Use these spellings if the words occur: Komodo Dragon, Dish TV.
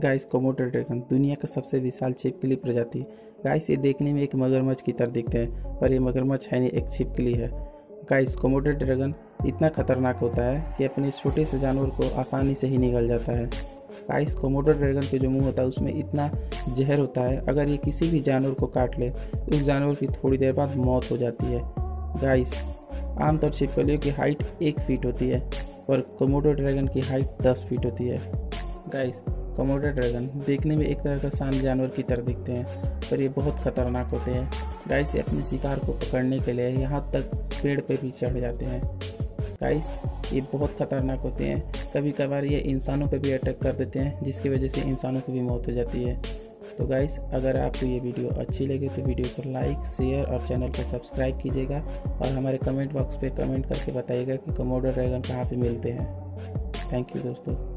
Guys Komodo dragon दुनिया का सबसे विशाल छिपकली प्रजाति। गाइस ये देखने में एक मगरमच्छ की तरह दिखते हैं पर ये मगरमच्छ है नहीं, एक छिपकली है। गाइस कोमोडो ड्रैगन इतना खतरनाक होता है कि अपने छोटे से जानवर को आसानी से ही निगल जाता है। गाइस कोमोडो ड्रैगन के जो मुंह होता है उसमें इतना जहर होता है, अगर ये किसी भी जानवर को काट ले उस जानवर की थोड़ी देर बाद मौत हो जाती है। गाइस आमतौर छिपकलियों की हाइट 1 फीट होती है और कोमोडो ड्रैगन की हाइट 10 फीट होती है। गाइस कोमोडो ड्रैगन देखने में एक तरह का शांत जानवर की तरह दिखते हैं पर ये बहुत खतरनाक होते हैं। गाइस ये अपने शिकार को पकड़ने के लिए यहाँ तक पेड़ पर भी चढ़ जाते हैं। गाइस ये बहुत खतरनाक होते हैं, कभी कभार ये इंसानों पर भी अटैक कर देते हैं जिसकी वजह से इंसानों की भी मौत हो जाती है। तो गाइस अगर आपको ये वीडियो अच्छी लगे तो वीडियो को लाइक, शेयर और चैनल को सब्सक्राइब कीजिएगा और हमारे कमेंट बॉक्स पे कमेंट करके बताइएगा कि कोमोडो ड्रैगन कहाँ पे मिलते हैं। थैंक यू दोस्तों।